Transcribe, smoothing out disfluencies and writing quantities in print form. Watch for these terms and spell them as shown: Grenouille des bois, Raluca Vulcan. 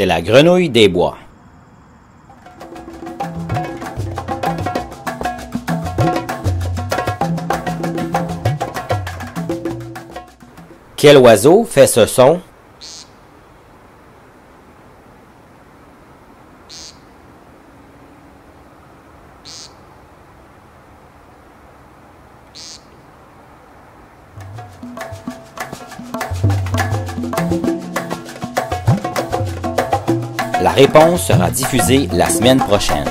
C'est la grenouille des bois. Quel oiseau fait ce son? La réponse sera diffusée la semaine prochaine.